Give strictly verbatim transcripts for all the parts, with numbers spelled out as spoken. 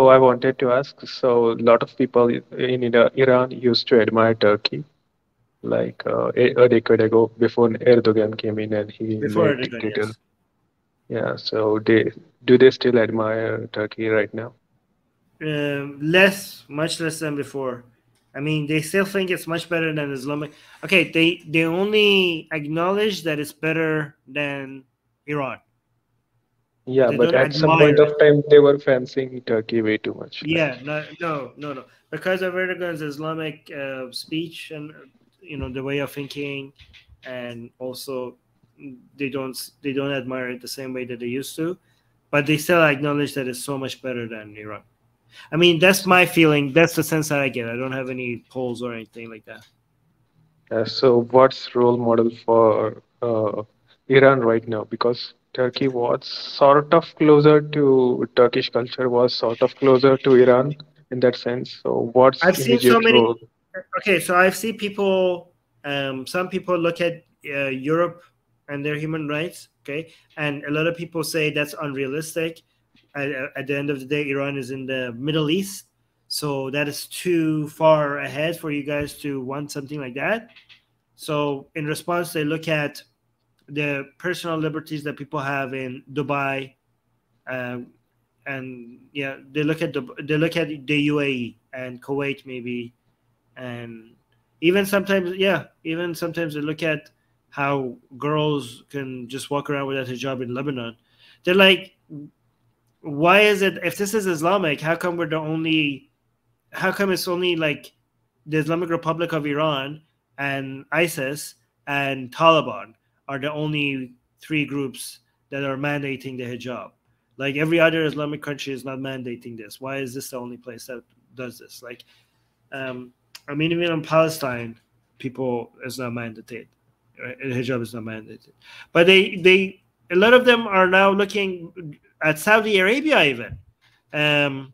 So I wanted to ask, so a lot of people in Iran used to admire Turkey, like uh, a, a decade ago, before Erdogan came in and he before made Erdogan, yes. Yeah, so they, do they still admire Turkey right now? Uh, less, much less than before. I mean, they still think it's much better than Islamic. Okay, they, they only acknowledge that it's better than Iran. Yeah, they but at some point of time, they were fancying Turkey way too much. Yeah, no, no, no. no. Because of Erdogan's Islamic uh, speech and, you know, the way of thinking, and also they don't, they don't admire it the same way that they used to, but they still acknowledge that it's so much better than Iran. I mean, that's my feeling. That's the sense that I get. I don't have any polls or anything like that. Uh, so what's role model for uh, Iran right now? Because Turkey was sort of closer to Turkish culture, was sort of closer to Iran in that sense. So what's I've seen so many. Role? Okay, so I've seen people, um, some people look at uh, Europe and their human rights, okay? And a lot of people say that's unrealistic. At, at the end of the day, Iran is in the Middle East, so that is too far ahead for you guys to want something like that. So in response, they look at the personal liberties that people have in Dubai, um, and yeah, they look at the, they look at the U A E and Kuwait maybe, and even sometimes, yeah, even sometimes they look at how girls can just walk around without hijab in Lebanon. They're like, why is it, if this is Islamic, how come we're the only, how come it's only like the Islamic Republic of Iran and ISIS and Taliban are the only three groups that are mandating the hijab? Like every other Islamic country is not mandating this. Why is this the only place that does this? Like, um, I mean, even in Palestine, people, it's not mandated. Right? Hijab is not mandated. But they, they, a lot of them are now looking at Saudi Arabia even. Um,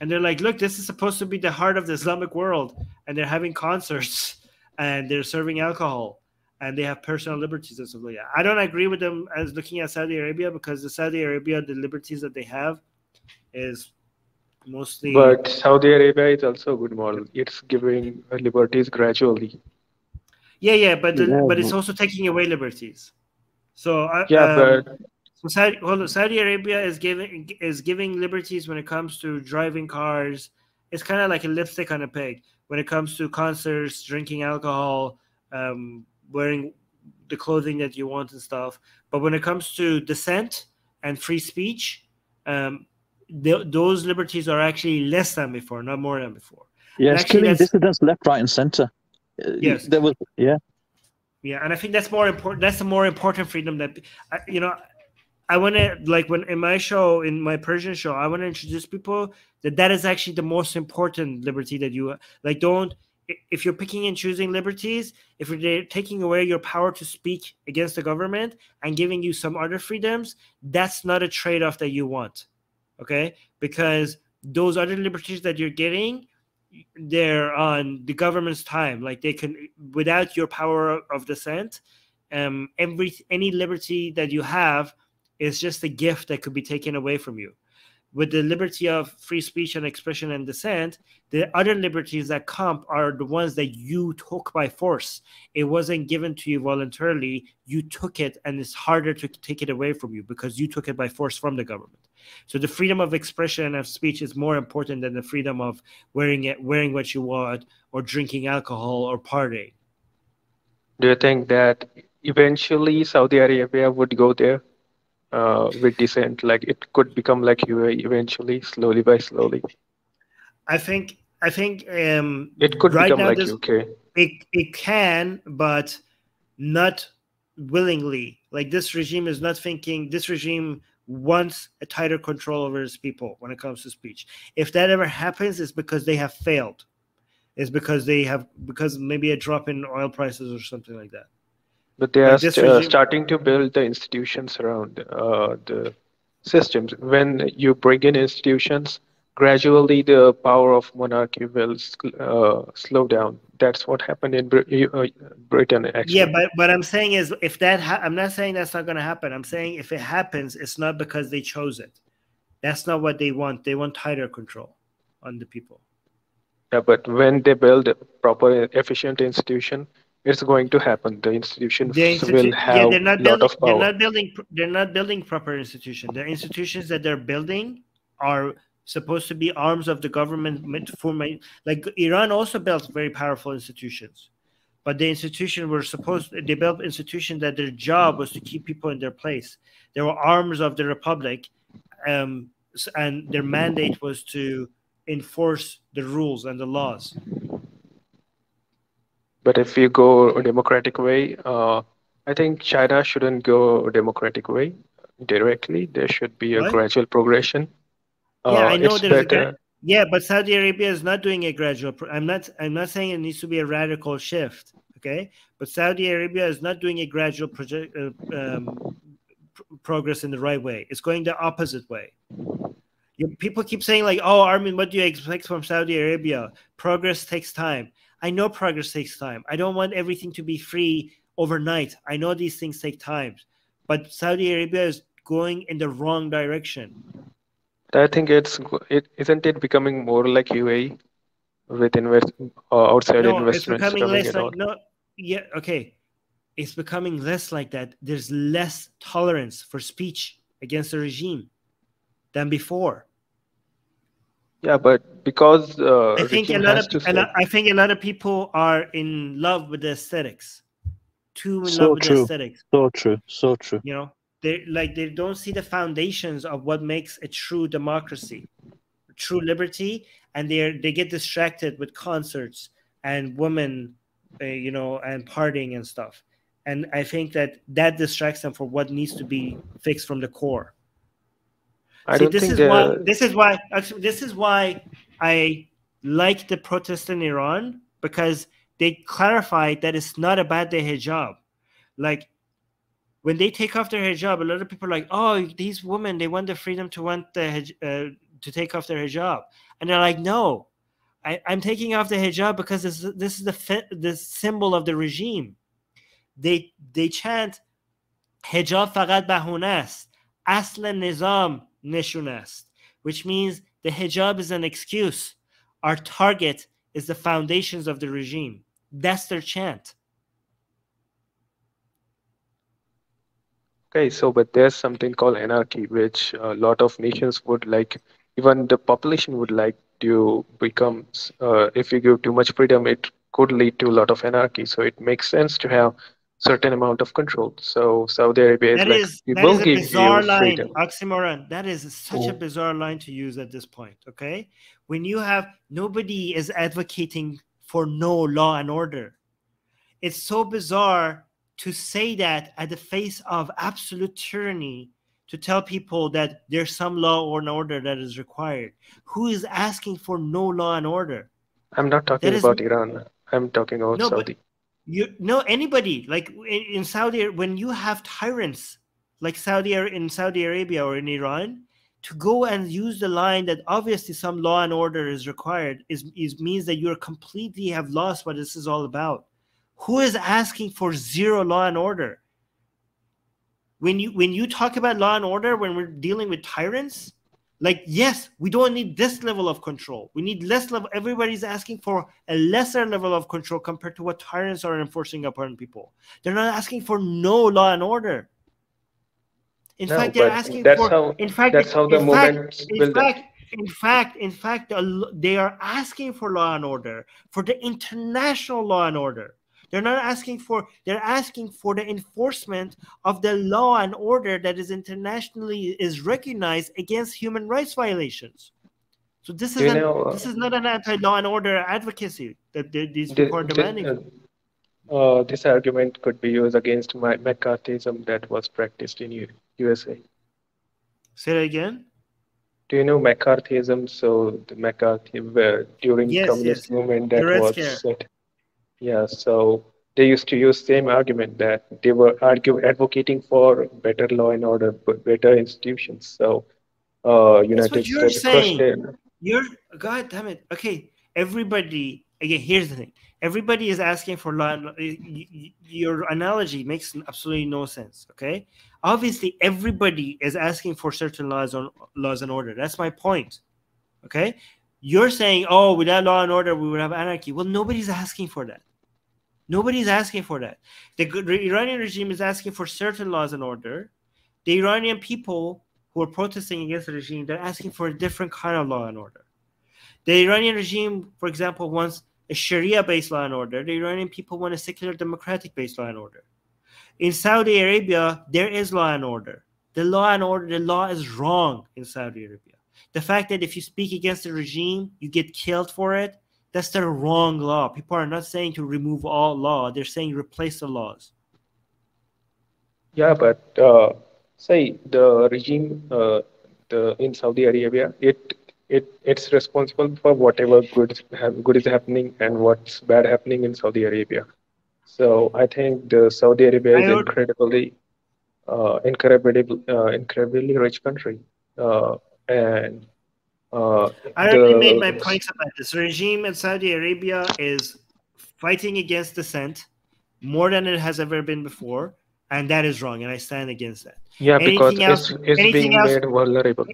and they're like, look, this is supposed to be the heart of the Islamic world. And they're having concerts and they're serving alcohol and they have personal liberties and stuff like that. I don't agree with them as looking at Saudi Arabia, because the Saudi Arabia, the liberties that they have is mostly... But Saudi Arabia is also a good model. It's giving liberties gradually. Yeah, yeah, but, the, yeah, but it's also taking away liberties. So... Uh, yeah, um, but... Saudi, well, Saudi Arabia is giving is giving liberties when it comes to driving cars. It's kind of like a lipstick on a pig when it comes to concerts, drinking alcohol, um, wearing the clothing that you want and stuff. But when it comes to dissent and free speech, um, th those liberties are actually less than before, not more than before. Yeah, it's killing dissidents left, right, and center. Yes, there was. Yeah, yeah, and I think that's more important. That's the more important freedom that, you know. I want to, like, when in my show, in my Persian show, I want to introduce people that that is actually the most important liberty that you, like, don't, if you're picking and choosing liberties, if you're taking away your power to speak against the government and giving you some other freedoms, that's not a trade-off that you want, okay? Because those other liberties that you're getting, they're on the government's time. Like, they can, without your power of dissent, um, every, any liberty that you have, it's just a gift that could be taken away from you. With the liberty of free speech and expression and dissent, the other liberties that come are the ones that you took by force. It wasn't given to you voluntarily. You took it, and it's harder to take it away from you because you took it by force from the government. So the freedom of expression and of speech is more important than the freedom of wearing it, wearing what you want, or drinking alcohol, or partying. Do you think that eventually Saudi Arabia would go there? Uh, with dissent, like it could become like U A E eventually, slowly by slowly. I think, I think um, it could right become like this, U K. It it can, but not willingly. Like this regime is not thinking. This regime wants a tighter control over its people when it comes to speech. If that ever happens, it's because they have failed. It's because they have because maybe a drop in oil prices or something like that. But they are st uh, starting to build the institutions around uh, the systems. When you bring in institutions, gradually the power of monarchy will uh, slow down. That's what happened in Br uh, Britain, actually. Yeah, but what I'm saying is, if that, ha I'm not saying that's not going to happen. I'm saying if it happens, it's not because they chose it. That's not what they want. They want tighter control on the people. Yeah, but when they build a proper, efficient institution, it's going to happen. The institutions the institu will have yeah, a lot building, of power. They're not building. They're not building proper institutions. The institutions that they're building are supposed to be arms of the government. Meant for my, like Iran also built very powerful institutions, but the institution were supposed to develop institutions that their job was to keep people in their place. They were arms of the republic, um, and their mandate was to enforce the rules and the laws. But if you go a democratic way, uh, I think China shouldn't go a democratic way directly. There should be a what? gradual progression. Yeah, uh, I know there's a, yeah, but Saudi Arabia is not doing a gradual. Pro I'm not. I'm not saying it needs to be a radical shift. Okay, but Saudi Arabia is not doing a gradual project, uh, um, pr progress in the right way. It's going the opposite way. You, people keep saying like, "Oh, Armin, what do you expect from Saudi Arabia? Progress takes time." I know progress takes time. I don't want everything to be free overnight. I know these things take time. But Saudi Arabia is going in the wrong direction. I think it's, it, isn't it becoming more like U A E with invest, uh, outside no, investments? It's becoming less like, no, yeah, okay. It's becoming less like that. There's less tolerance for speech against the regime than before. Yeah, but because uh, I think a lot of a lot, I think a lot of people are in love with the aesthetics, too in love with the aesthetics. So true, so true. You know, they like they don't see the foundations of what makes a true democracy, true liberty, and they they get distracted with concerts and women, uh, you know, and partying and stuff. And I think that that distracts them from what needs to be fixed from the core. I See, don't this think is they're... why this is why actually, this is why I like the protest in Iran, because they clarified that it's not about the hijab. Like when they take off their hijab, a lot of people are like, "Oh, these women, they want the freedom to want the uh, to take off their hijab," and they're like, "No, I, I'm taking off the hijab because this, this is the the symbol of the regime." They they chant, "Hijab faqat bahunast, asl nizam." Nishunast, which means the hijab is an excuse. Our target is the foundations of the regime. That's their chant. Okay, so but there's something called anarchy, which a lot of nations would like, even the population would like to become, uh, if you give too much freedom, it could lead to a lot of anarchy. So it makes sense to have certain amount of control. So Saudi Arabia that is like, that is a bizarre line, oxymoron. That is such oh. a bizarre line to use at this point, okay? When you have, nobody is advocating for no law and order. It's so bizarre to say that at the face of absolute tyranny, to tell people that there's some law or an order that is required. Who is asking for no law and order? I'm not talking that about is, Iran. I'm talking about no, Saudi. But, You know, anybody like in, in Saudi, when you have tyrants like Saudi in Saudi Arabia or in Iran, to go and use the line that obviously some law and order is required is, is means that you're completely have lost what this is all about. Who is asking for zero law and order? When you when you talk about law and order, when we're dealing with tyrants, like, yes, we don't need this level of control. We need less level. Everybody's asking for a lesser level of control compared to what tyrants are enforcing upon people. They're not asking for no law and order. In no, fact, they're asking that's for. How, in fact, that's how the in movement fact, in, fact, in fact, in fact, they are asking for law and order, for the international law and order. They're not asking for. They're asking for the enforcement of the law and order that is internationally is recognized against human rights violations. So this is an, know, this is not an anti-law and order advocacy that these people are demanding. This, uh, uh, this argument could be used against my McCarthyism that was practiced in U USA. Say that again. Do you know McCarthyism? So the McCarthy uh, during yes, communist yes. movement that the was. Set, Yeah, so they used to use same argument that they were argue, advocating for better law and order, better institutions. So, uh, United States. That's what you're saying. You're, God damn it. Okay, everybody again, here's the thing. Everybody is asking for law. Your analogy makes absolutely no sense, okay? Obviously, everybody is asking for certain laws on laws and order. That's my point, okay? You're saying, oh, without law and order, we would have anarchy. Well, nobody's asking for that. Nobody's asking for that. The Iranian regime is asking for certain laws and order. The Iranian people who are protesting against the regime, they're asking for a different kind of law and order. The Iranian regime, for example, wants a Sharia-based law and order. The Iranian people want a secular democratic-based law and order. In Saudi Arabia, there is law and order. The law and order, the law is wrong in Saudi Arabia. The fact that if you speak against the regime, you get killed for it, that's the wrong law. People are not saying to remove all law. They're saying replace the laws. Yeah, but uh, say the regime uh, the, in Saudi Arabia, it It, it's responsible for whatever good, good is happening and what's bad happening in Saudi Arabia. So I think the Saudi Arabia is incredibly, uh, incredibly, uh, incredibly rich country. Uh, and uh, I already made my points about this. The regime in Saudi Arabia is fighting against dissent more than it has ever been before, and that is wrong. And I stand against that. Yeah, anything because else, it's, it's being else, made vulnerable.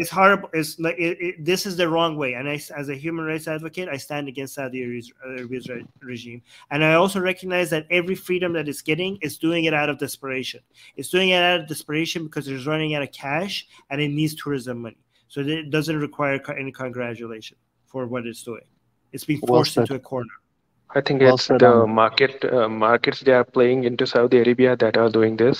It's horrible. It's like it, it, this is the wrong way. And I, as a human rights advocate, I stand against Saudi Arabia's re regime. And I also recognize that every freedom that it's getting is doing it out of desperation. It's doing it out of desperation because it's running out of cash and it needs tourism money. So it doesn't require any congratulation for what it's doing. It's being forced well into a corner. I think well it's the market uh, markets they are playing into Saudi Arabia that are doing this.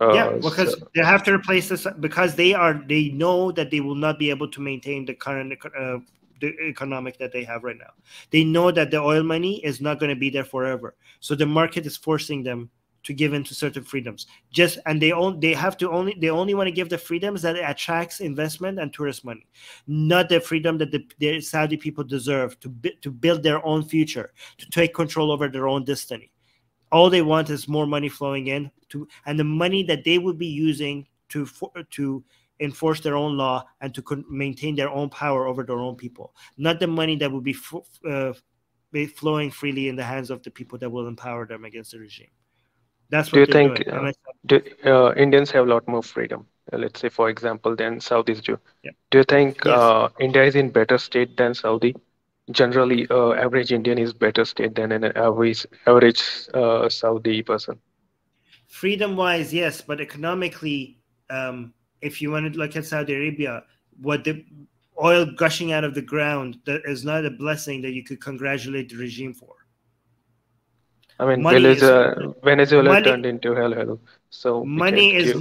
Uh, yeah, because so. they have to replace this because they are they know that they will not be able to maintain the current uh, the economic that they have right now. They know that the oil money is not going to be there forever, so the market is forcing them to give into certain freedoms. Just and they own they have to only they only want to give the freedoms that attracts investment and tourist money, not the freedom that the, the Saudi people deserve to to build their own future, to take control over their own destiny. All they want is more money flowing in, to, and the money that they would be using to for, to enforce their own law and to con maintain their own power over their own people, not the money that would be f uh, flowing freely in the hands of the people that will empower them against the regime. That's what do you think? Uh, do, uh, Indians have a lot more freedom, uh, let's say, for example, than Saudis do. Yeah. Do you think yes. uh, India is in better state than Saudi? Generally, uh, average Indian is better state than an average average uh, Saudi person. Freedom-wise, yes, but economically, um, if you want to look at Saudi Arabia, what the oil gushing out of the ground, that is not a blessing that you could congratulate the regime for. I mean, is, uh, Venezuela money, turned into hell, hell. So money is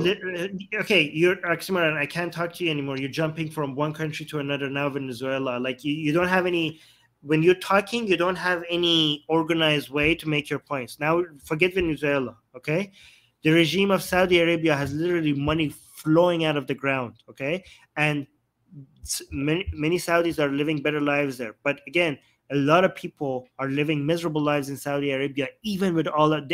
okay. You're Oxymoron. I can't talk to you anymore. You're jumping from one country to another now. Venezuela, like you, you don't have any. When you're talking, you don't have any organized way to make your points. Now, forget Venezuela. Okay. The regime of Saudi Arabia has literally money flowing out of the ground, okay? And many, many Saudis are living better lives there. But again, a lot of people are living miserable lives in Saudi Arabia, even with all that,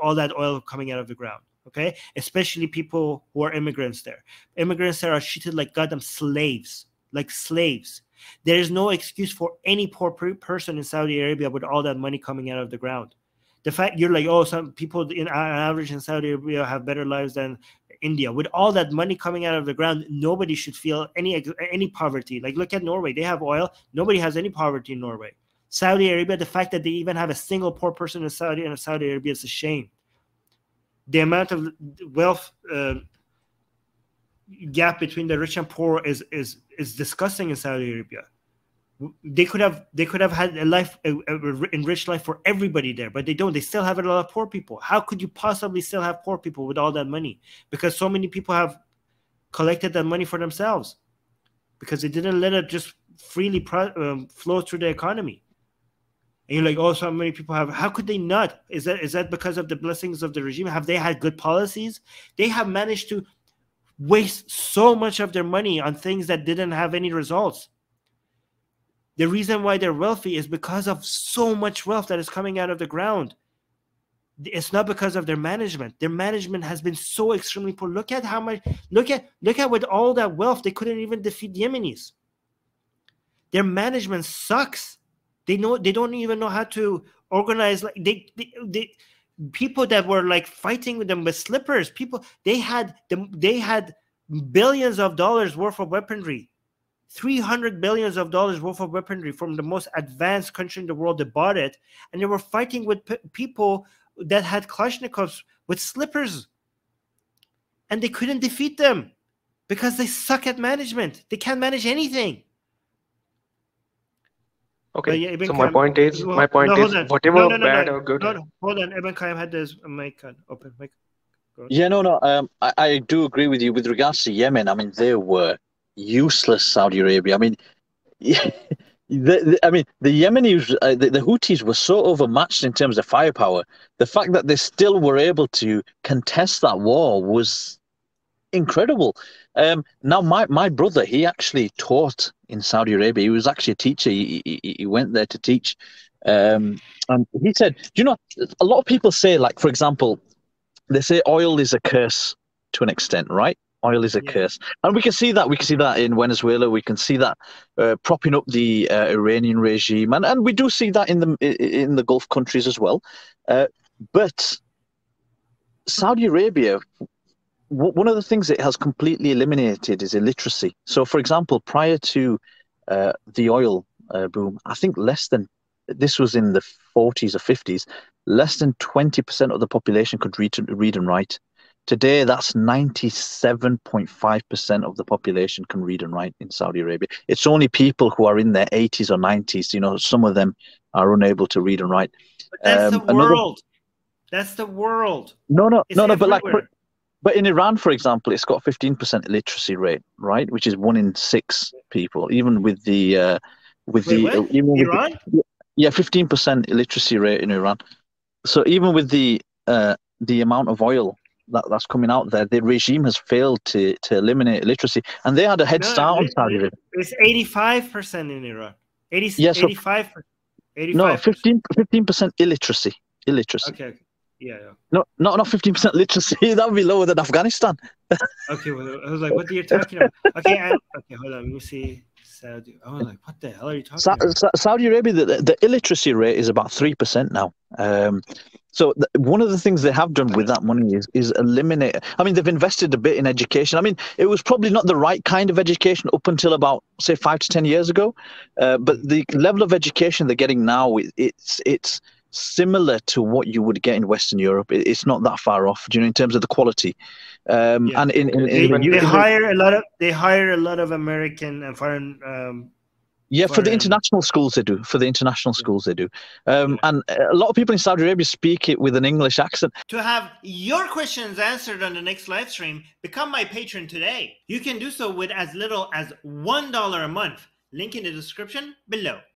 all that oil coming out of the ground, okay? Especially people who are immigrants there. Immigrants there are treated like goddamn slaves, like slaves. There is no excuse for any poor person in Saudi Arabia with all that money coming out of the ground. The fact you're like, oh, some people in on average in Saudi Arabia have better lives than India. With all that money coming out of the ground, nobody should feel any any poverty. Like, look at Norway. They have oil. Nobody has any poverty in Norway. Saudi Arabia, the fact that they even have a single poor person in Saudi in Saudi Arabia is a shame. The amount of wealth uh, gap between the rich and poor is is is disgusting in Saudi Arabia. They could have they could have had a life a, a enriched life for everybody there, but they don't. They still have a lot of poor people. How could you possibly still have poor people with all that money? Because so many people have collected that money for themselves, because they didn't let it just freely pro, um, flow through the economy. And you're like, oh, so many people have. How could they not? Is that is that because of the blessings of the regime? Have they had good policies? They have managed to waste so much of their money on things that didn't have any results. The reason why they're wealthy is because of so much wealth that is coming out of the ground. It's not because of their management. Their management has been so extremely poor. Look at how much, look at, look at with all that wealth, they couldn't even defeat the Yemenis. Their management sucks. They know they don't even know how to organize. Like they, they, they people that were like fighting with them with slippers. People they had the, they had billions of dollars worth of weaponry, three hundred billions of dollars worth of weaponry from the most advanced country in the world that bought it, and they were fighting with p people that had Kalashnikovs with slippers, and they couldn't defeat them because they suck at management. They can't manage anything. Okay, yeah, so Khayyam, my point is, well, my point no, is, whatever no, no, no, bad no, no, or good. No, no, hold on, Ibn Khayyam had his mic open. Mic. Yeah, no, no, um, I, I do agree with you with regards to Yemen. I mean, they were useless, Saudi Arabia. I mean, yeah, the, the, I mean, the Yemenis, uh, the, the Houthis were so overmatched in terms of firepower. The fact that they still were able to contest that war was incredible. Um, now, my, my brother, he actually taught in Saudi Arabia. He was actually a teacher. He, he, he went there to teach. Um, and he said, you know, a lot of people say, like, for example, they say oil is a curse to an extent, right? Oil is a yeah. curse. And we can see that. We can see that in Venezuela. We can see that uh, propping up the uh, Iranian regime. And, and we do see that in the, in the Gulf countries as well. Uh, but Saudi Arabia, one of the things it has completely eliminated is illiteracy. So, for example, prior to uh, the oil uh, boom, I think less than, this was in the forties or fifties, less than twenty percent of the population could read, read and write. Today, that's ninety-seven point five percent of the population can read and write in Saudi Arabia. It's only people who are in their eighties or nineties, you know, some of them are unable to read and write. But that's um, the world. Another... That's the world. No, no, it's no, no, everywhere. But like... But in Iran, for example, it's got fifteen percent illiteracy rate, right? Which is one in six people, even with the uh, with Wait, the even Iran? With the, yeah, fifteen percent illiteracy rate in Iran. So even with the uh, the amount of oil that, that's coming out there, the regime has failed to to eliminate illiteracy, and they had a head no, start on Saudi Arabia. It's eighty-five percent in Iran. eighty, yeah, so, eighty-five. eighty-five percent. No, fifteen percent illiteracy. Illiteracy. Okay. okay. Yeah, yeah. No, not not fifteen percent literacy. That would be lower than Afghanistan. Okay, well, I was like, what are you talking about? Okay, I, okay, hold on. Let me see Saudi. I was like, what the hell are you talking Sa about? Sa Saudi Arabia, the, the illiteracy rate is about three percent now. Um, so th one of the things they have done with that money is is eliminate. I mean, they've invested a bit in education. I mean, it was probably not the right kind of education up until about say five to ten years ago, uh, but the level of education they're getting now, it, it's it's. similar to what you would get in Western Europe. It's not that far off, you know, in terms of the quality. Um, yeah. And in, in, in, they, in, they hire a lot of they hire a lot of American and foreign. Um, yeah, foreign. for the international schools they do. For the international schools they do, um, yeah. and a lot of people in Saudi Arabia speak it with an English accent. To have your questions answered on the next live stream, become my patron today. You can do so with as little as one dollar a month. Link in the description below.